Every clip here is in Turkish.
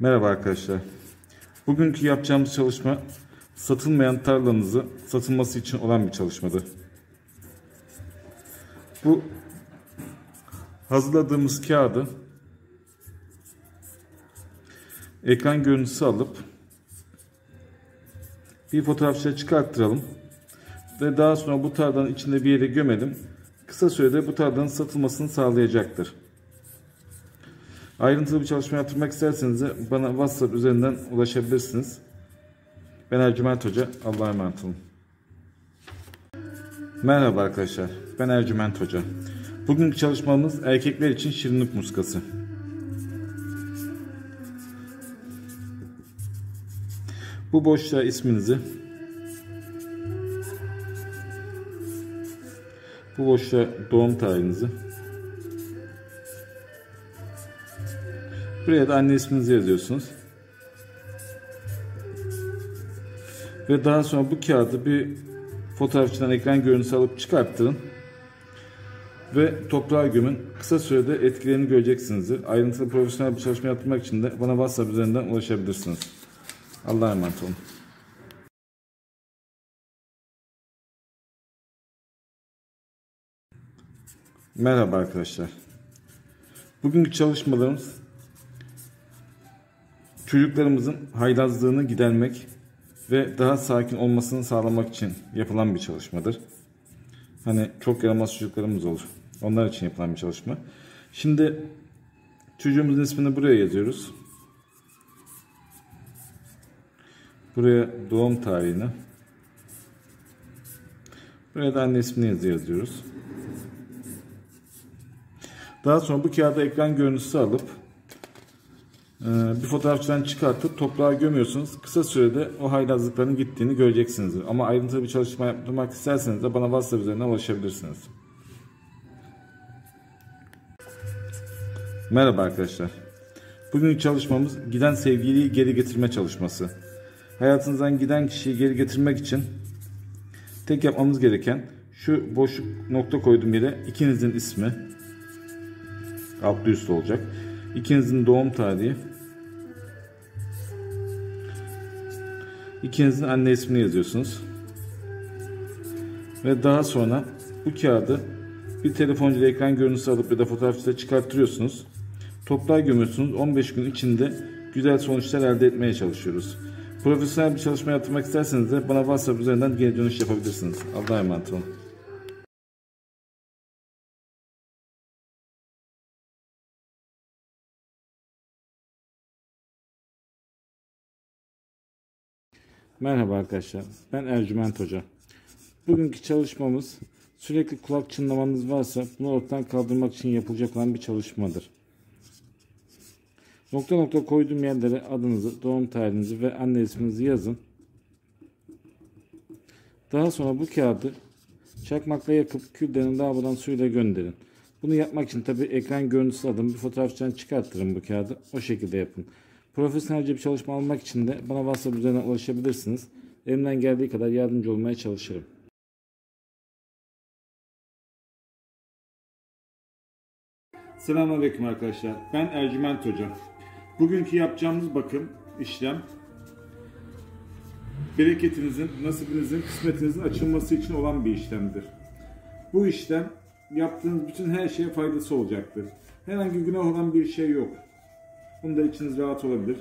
Merhaba arkadaşlar. Bugünkü yapacağımız çalışma satılmayan tarlanızı satılması için olan bir çalışmadır. Bu hazırladığımız kağıdı ekran görüntüsü alıp bir fotoğrafçıya çıkarttıralım ve daha sonra bu tarlanın içinde bir yere gömelim. Kısa sürede bu tarlanın satılmasını sağlayacaktır. Ayrıntılı bir çalışma yaptırmak isterseniz bana WhatsApp üzerinden ulaşabilirsiniz. Ben Ercüment Hoca. Allah'a emanet olun. Merhaba arkadaşlar. Ben Ercüment Hoca. Bugünkü çalışmamız erkekler için şirinlik muskası. Bu boşluğa isminizi, bu boşluğa doğum tarihinizi, buraya da anne isminizi yazıyorsunuz. Ve daha sonra bu kağıdı bir fotoğrafçıdan ekran görüntüsü alıp çıkarttırın. Ve toprağa gömün. Kısa sürede etkilerini göreceksinizdir. Ayrıntılı profesyonel bir çalışma yapmak için de bana WhatsApp üzerinden ulaşabilirsiniz. Allah'a emanet olun. Merhaba arkadaşlar. Bugünkü çalışmalarımız çocuklarımızın haylazlığını gidermek ve daha sakin olmasını sağlamak için yapılan bir çalışmadır. Hani çok yaramaz çocuklarımız olur. Onlar için yapılan bir çalışma. Şimdi çocuğumuzun ismini buraya yazıyoruz. Buraya doğum tarihini. Buraya da anne ismini yazıyoruz. Daha sonra bu kağıda ekran görüntüsü alıp bir fotoğrafçıdan çıkartıp toprağa gömüyorsunuz. Kısa sürede o haylazlıkların gittiğini göreceksinizdir. Ama ayrıntılı bir çalışma yapmak isterseniz de bana WhatsApp üzerinden ulaşabilirsiniz. Merhaba arkadaşlar. Bugünkü çalışmamız giden sevgiliyi geri getirme çalışması. Hayatınızdan giden kişiyi geri getirmek için tek yapmamız gereken şu boşluk nokta koyduğum yere ikinizin ismi altlı üstlü olacak. İkinizin doğum tarihi, ikinizin anne ismini yazıyorsunuz ve daha sonra bu kağıdı bir telefoncuyla ekran görüntüsü alıp ya da fotoğrafçıda çıkarttırıyorsunuz, toprağa gömüyorsunuz. 15 gün içinde güzel sonuçlar elde etmeye çalışıyoruz. Profesyonel bir çalışma yaptırmak isterseniz de bana WhatsApp üzerinden geri dönüş yapabilirsiniz. Allah'a emanet olun. Merhaba arkadaşlar, ben Ercüment Hoca. Bugünkü çalışmamız sürekli kulak çınlamanız varsa bunu ortadan kaldırmak için yapılacak olan bir çalışmadır. Nokta nokta koyduğum yerlere adınızı, doğum tarihinizi ve anne isminizi yazın. Daha sonra bu kağıdı çakmakla yakıp küllerini lavadan suyla gönderin. Bunu yapmak için tabi ekran görüntüsü alın, bir fotoğrafçıdan çıkarttırın bu kağıdı, o şekilde yapın. Profesyonelce bir çalışma almak için de bana WhatsApp üzerinden ulaşabilirsiniz. Elimden geldiği kadar yardımcı olmaya çalışırım. Selamünaleyküm arkadaşlar. Ben Ercüment Hoca. Bugünkü yapacağımız bakım, işlem, bereketinizin, nasibinizin, kısmetinizin açılması için olan bir işlemdir. Bu işlem yaptığınız bütün her şeye faydası olacaktır. Herhangi günah olan bir şey yok. Bunda içiniz rahat olabilir.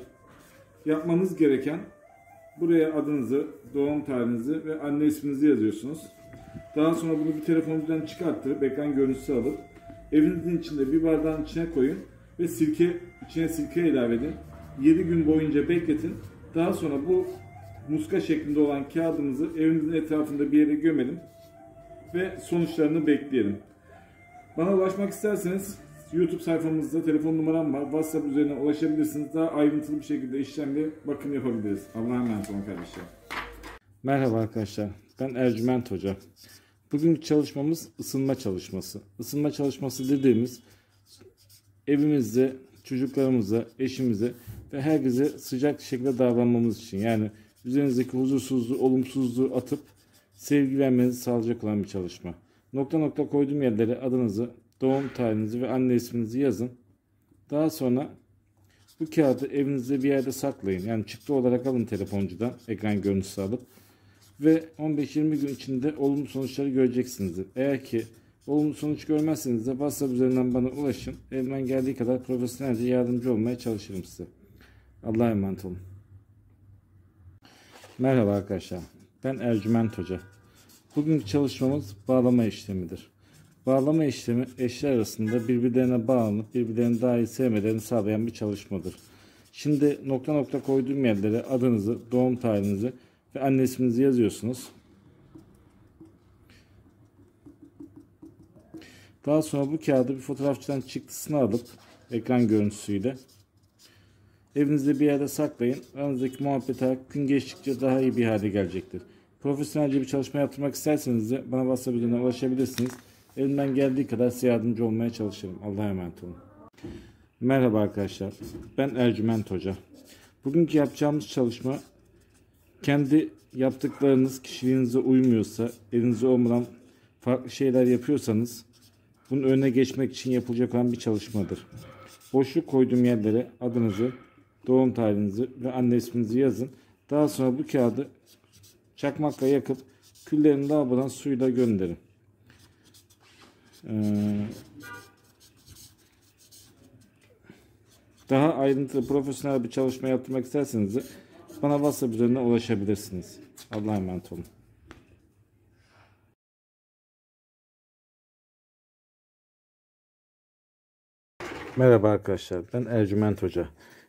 Yapmanız gereken buraya adınızı, doğum tarihinizi ve anne isminizi yazıyorsunuz. Daha sonra bunu bir telefonunuzdan çıkarttırıp ekran görüntüsü alıp evinizin içinde bir bardağın içine koyun ve içine sirke ilave edin. 7 gün boyunca bekletin. Daha sonra bu muska şeklinde olan kağıdımızı evinizin etrafında bir yere gömelim ve sonuçlarını bekleyelim. Bana ulaşmak isterseniz YouTube sayfamızda telefon numaram var. WhatsApp üzerinden ulaşabilirsiniz. Daha ayrıntılı bir şekilde işlemle bakım yapabiliriz. Allah'a emanet olun kardeşler. Merhaba arkadaşlar. Ben Ercüment Hoca. Bugünkü çalışmamız ısınma çalışması. Isınma çalışması dediğimiz evimizde, çocuklarımıza, eşimize ve herkese sıcak şekilde davranmamız için. Yani üzerinizdeki huzursuzluğu, olumsuzluğu atıp sevgi vermenizi sağlayacak olan bir çalışma. Nokta nokta koyduğum yerlere adınızı, doğum tarihinizi ve anne isminizi yazın. Daha sonra Bu kağıdı evinizde bir yerde saklayın. Yani çıktı olarak alın telefoncudan ekran görüntüsü alıp ve 15-20 gün içinde olumlu sonuçları göreceksinizdir. Eğer ki olumlu sonuç görmezseniz de WhatsApp üzerinden bana ulaşın. Elimden geldiği kadar profesyonelce yardımcı olmaya çalışırım size. Allah'a emanet olun. Merhaba arkadaşlar. Ben Ercüment Hoca. Bugünkü çalışmamız bağlama işlemidir. Bağlama işlemi eşler arasında birbirlerine bağlanıp birbirlerini daha iyi sevmelerini sağlayan bir çalışmadır. Şimdi nokta nokta koyduğum yerlere adınızı, doğum tarihinizi ve anne isminizi yazıyorsunuz. Daha sonra bu kağıdı bir fotoğrafçıdan çıktısını alıp ekran görüntüsüyle evinizde bir yerde saklayın. Aranızdaki muhabbet gün geçtikçe daha iyi bir hale gelecektir. Profesyonelce bir çalışma yaptırmak isterseniz de bana WhatsApp üzerinden ulaşabilirsiniz. Elimden geldiği kadar size yardımcı olmaya çalışırım. Allah'a emanet olun. Merhaba arkadaşlar. Ben Ercüment Hoca. Bugünkü yapacağımız çalışma kendi yaptıklarınız kişiliğinize uymuyorsa, elinizde olmadan farklı şeyler yapıyorsanız bunun önüne geçmek için yapılacak olan bir çalışmadır. Boşluk koyduğum yerlere adınızı, doğum tarihinizi ve anne isminizi yazın. Daha sonra bu kağıdı çakmakla yakıp küllerini lavabodan suyla gönderin. Daha ayrıntılı profesyonel bir çalışma yaptırmak isterseniz de bana WhatsApp üzerinden ulaşabilirsiniz. Allah'a emanet olun. Merhaba arkadaşlar, ben Ercüment Hoca.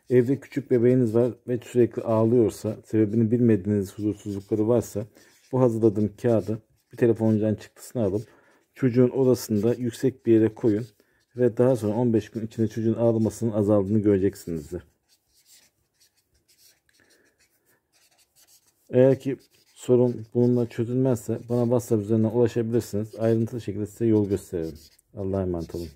Evde küçük bebeğiniz var ve sürekli ağlıyorsa, sebebini bilmediğiniz huzursuzlukları varsa bu hazırladığım kağıdı bir telefoncudan çıktısını alıp çocuğun odasında yüksek bir yere koyun ve daha sonra 15 gün içinde çocuğun ağlamasının azaldığını göreceksinizdir. Eğer ki sorun bununla çözülmezse bana WhatsApp üzerinden ulaşabilirsiniz. Ayrıntılı şekilde size yol gösteririm. Allah'a emanet olun.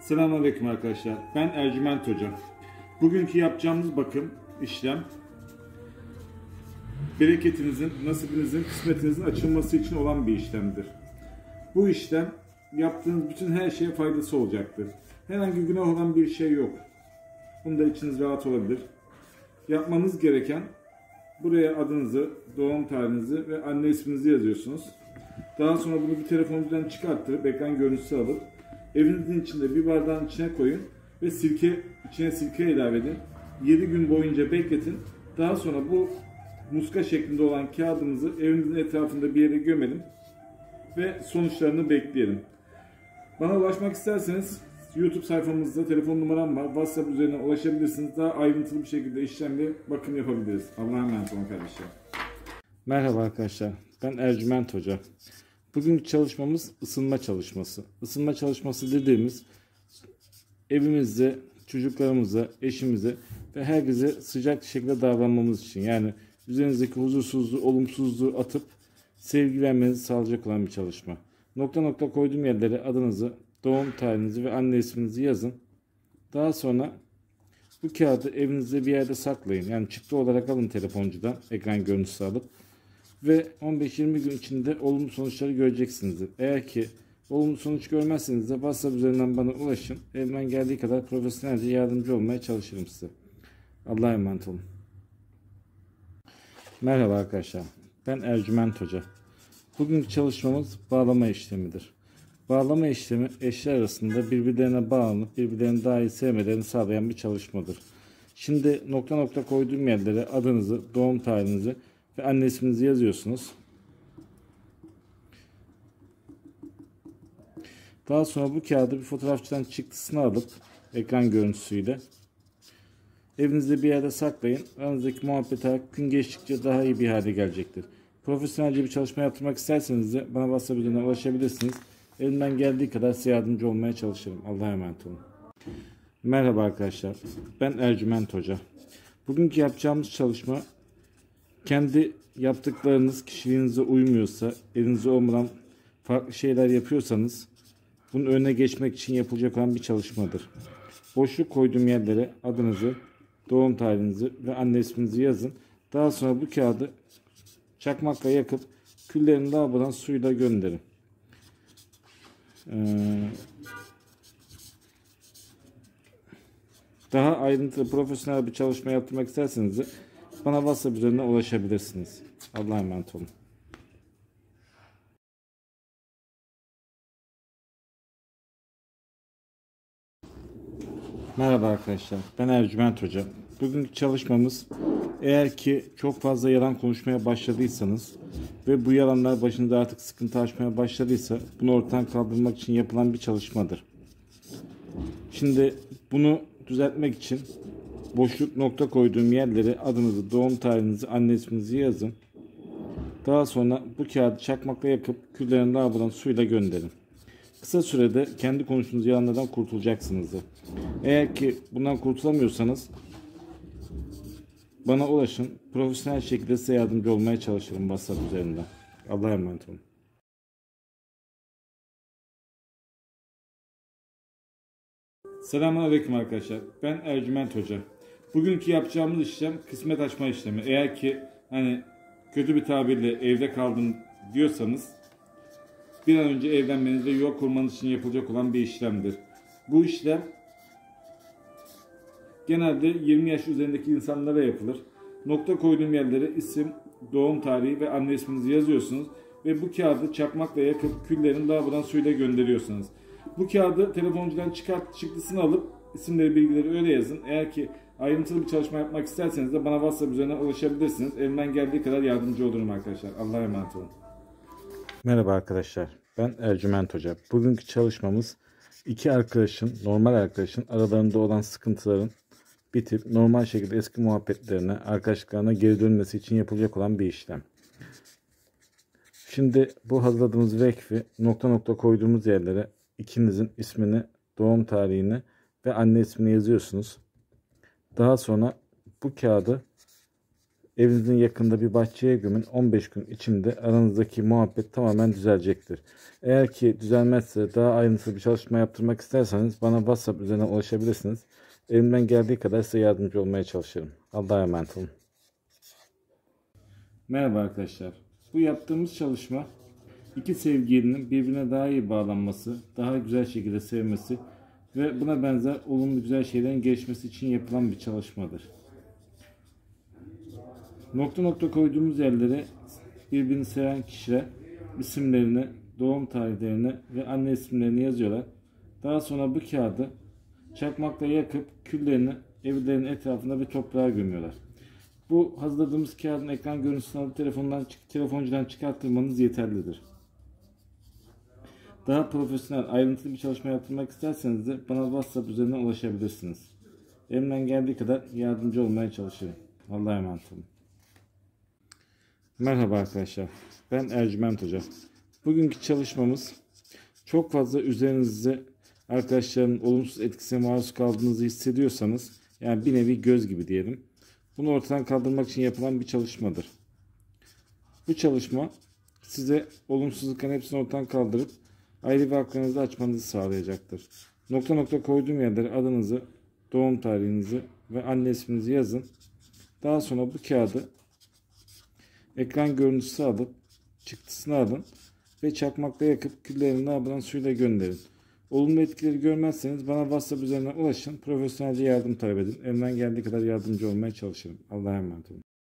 Selamünaleyküm arkadaşlar. Ben Ercüment Hoca. Bugünkü yapacağımız bakım, işlem, bereketinizin, nasibinizin, kısmetinizin açılması için olan bir işlemdir. Bu işlem yaptığınız bütün her şeye faydası olacaktır. Herhangi günah olan bir şey yok. Bunda içiniz rahat olabilir. Yapmanız gereken buraya adınızı, doğum tarihinizi ve anne isminizi yazıyorsunuz. Daha sonra bunu bir telefonunuzdan çıkarttırıp ekran görüntüsü alıp evinizin içinde bir bardağın içine koyun ve sirke, içine sirke ilave edin. 7 gün boyunca bekletin. Daha sonra bu muska şeklinde olan kağıdımızı evinizin etrafında bir yere gömelim ve sonuçlarını bekleyelim. Bana ulaşmak isterseniz YouTube sayfamızda telefon numaram var. WhatsApp üzerinden ulaşabilirsiniz. Daha ayrıntılı bir şekilde işlemle bakım yapabiliriz. Allah'a emanet olun kardeşler. Merhaba arkadaşlar. Ben Ercüment Hoca. Bugünkü çalışmamız ısınma çalışması. Isınma çalışması dediğimiz evimizde, çocuklarımıza, eşimize ve herkese sıcak şekilde davranmamız için. Yani üzerinizdeki huzursuzluğu, olumsuzluğu atıp sevgi vermenizi sağlayacak olan bir çalışma. Nokta nokta koyduğum yerlere adınızı, doğum tarihinizi ve anne isminizi yazın. Daha sonra bu kağıdı evinizde bir yerde saklayın. Yani çıktı olarak alın telefoncudan ekran görüntüsü alıp ve 15-20 gün içinde olumlu sonuçları göreceksinizdir. Eğer ki olumlu sonuç görmezseniz de WhatsApp üzerinden bana ulaşın. Elimden geldiği kadar profesyonelce yardımcı olmaya çalışırım size. Allah'a emanet olun. Merhaba arkadaşlar. Ben Ercüment Hoca. Bugünkü çalışmamız bağlama işlemidir. Bağlama işlemi eşler arasında birbirlerine bağlanıp birbirlerini daha iyi sevmelerini sağlayan bir çalışmadır. Şimdi nokta nokta koyduğum yerlere adınızı, doğum tarihinizi ve anne isminizi yazıyorsunuz. Daha sonra bu kağıdı bir fotoğrafçıdan çıktısını alıp ekran görüntüsüyle evinizde bir yerde saklayın. Aranızdaki muhabbet gün geçtikçe daha iyi bir hale gelecektir. Profesyonelce bir çalışma yaptırmak isterseniz de bana WhatsApp üzerinden ulaşabilirsiniz. Elimden geldiği kadar size yardımcı olmaya çalışırım. Allah'a emanet olun. Merhaba arkadaşlar. Ben Ercüment Hoca. Bugünkü yapacağımız çalışma kendi yaptıklarınız kişiliğinize uymuyorsa, elinizde olmadan farklı şeyler yapıyorsanız bunun önüne geçmek için yapılacak olan bir çalışmadır. Boşluk koyduğum yerlere adınızı, doğum tarihinizi ve anne isminizi yazın. Daha sonra bu kağıdı çakmakla yakıp küllerini de havadan suyla gönderin. Daha ayrıntılı profesyonel bir çalışma yaptırmak isterseniz de bana WhatsApp üzerinden ulaşabilirsiniz. Allah'a emanet olun. Merhaba arkadaşlar, ben Ercüment Hoca. Bugünkü çalışmamız, eğer ki çok fazla yalan konuşmaya başladıysanız ve bu yalanlar başınıza artık sıkıntı açmaya başladıysa bunu ortadan kaldırmak için yapılan bir çalışmadır. Şimdi bunu düzeltmek için boşluk nokta koyduğum yerlere adınızı, doğum tarihinizi, anne isminizi yazın. Daha sonra bu kağıdı çakmakla yakıp küllerini lavabodan suyla gönderin. Kısa sürede kendi konuştuğunuz yalanlardan kurtulacaksınızdır. Eğer ki bundan kurtulamıyorsanız bana ulaşın. Profesyonel şekilde size yardımcı olmaya çalışırım WhatsApp üzerinden. Allah'a emanet olun. Selamünaleyküm arkadaşlar. Ben Ercüment Hoca. Bugünkü yapacağımız işlem kısmet açma işlemi. Eğer ki hani kötü bir tabirle evde kaldım diyorsanız bir an önce evlenmenize yuva kurmanız için yapılacak olan bir işlemdir. Bu işlem genelde 20 yaş üzerindeki insanlara yapılır. Nokta koyduğum yerlere isim, doğum tarihi ve anne isminizi yazıyorsunuz ve bu kağıdı çakmakla yakıp küllerini lavabodan suyla gönderiyorsunuz. Bu kağıdı telefoncudan çıktısını alıp isimleri, bilgileri öyle yazın. Eğer ki ayrıntılı bir çalışma yapmak isterseniz de bana WhatsApp üzerinden ulaşabilirsiniz. Elimden geldiği kadar yardımcı olurum arkadaşlar. Allah'a emanet olun. Merhaba arkadaşlar, ben Ercüment Hoca. Bugünkü çalışmamız iki arkadaşın, normal arkadaşın aralarında olan sıkıntıların bitip normal şekilde eski muhabbetlerine, arkadaşlıklarına geri dönmesi için yapılacak olan bir işlem. Şimdi bu hazırladığımız vekfi nokta nokta koyduğumuz yerlere ikinizin ismini, doğum tarihini ve anne ismini yazıyorsunuz. Daha sonra bu kağıdı evinizin yakında bir bahçeye gömün. 15 gün içinde aranızdaki muhabbet tamamen düzelecektir. Eğer ki düzelmezse daha ayrıntılı bir çalışma yaptırmak isterseniz bana WhatsApp üzerine ulaşabilirsiniz. Elimden geldiği kadar size yardımcı olmaya çalışırım. Allah'a emanet olun. Merhaba arkadaşlar. Bu yaptığımız çalışma iki sevgilinin birbirine daha iyi bağlanması, daha güzel şekilde sevmesi ve buna benzer olumlu güzel şeylerin gelişmesi için yapılan bir çalışmadır. Nokta nokta koyduğumuz yerlere birbirini seven kişiler isimlerini, doğum tarihlerini ve anne isimlerini yazıyorlar. Daha sonra bu kağıdı çakmakla yakıp küllerini evlerinin etrafında bir toprağa gömüyorlar. Bu hazırladığımız kağıdın ekran görüntüsünü alıp telefoncudan çıkarttırmanız yeterlidir. Daha profesyonel, ayrıntılı bir çalışma yaptırmak isterseniz de bana WhatsApp üzerinden ulaşabilirsiniz. Elimden geldiği kadar yardımcı olmaya çalışırım. Allah'a emanet olun. Merhaba arkadaşlar, ben Ercüment Hoca. Bugünkü çalışmamız çok fazla üzerinizde arkadaşların olumsuz etkisine maruz kaldığınızı hissediyorsanız, yani bir nevi göz gibi diyelim, bunu ortadan kaldırmak için yapılan bir çalışmadır. Bu çalışma size olumsuzlukların hepsini ortadan kaldırıp ayrı ve aklınızı açmanızı sağlayacaktır. Nokta nokta koyduğum yerlere adınızı, doğum tarihinizi ve anne isminizi yazın. Daha sonra bu kağıdı ekran görüntüsü alıp çıktısını alın ve çakmakla yakıp küllerini lavabodan suyla gönderin. Olumlu etkileri görmezseniz bana WhatsApp üzerinden ulaşın. Profesyonelce yardım talep edin. Elimden geldiği kadar yardımcı olmaya çalışırım. Allah'a emanet olun.